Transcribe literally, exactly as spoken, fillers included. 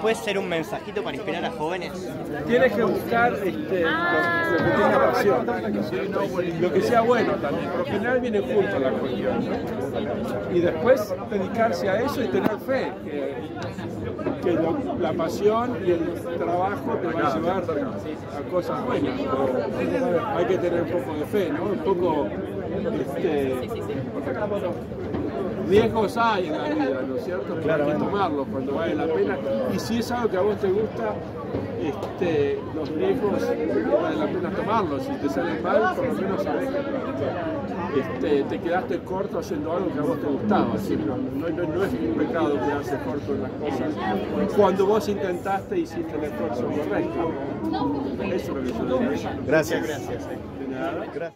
¿Puede ser un mensajito para inspirar a jóvenes? Tienes que buscar este, ah, lo que tenga pasión, lo que sea bueno también, porque al final viene junto la cuestión, ¿no? Y después dedicarse a eso y tener fe, que, que lo, la pasión y el trabajo te van a llevar a cosas buenas. Pero hay que tener un poco de fe, ¿no? Un poco... Este, riesgos hay en la vida, ¿no es cierto? Pero claro, hay que tomarlos cuando vale la pena. Y si es algo que a vos te gusta, este, los riesgos vale la pena tomarlos. Si te sale mal, por lo menos sabés que este, te quedaste corto haciendo algo que a vos te gustaba. Así, no, no, no, no es un pecado quedarse corto en las cosas cuando vos intentaste e hiciste el esfuerzo correcto. Eso es lo que yo digo. Gracias. Gracias. De nada. Gracias.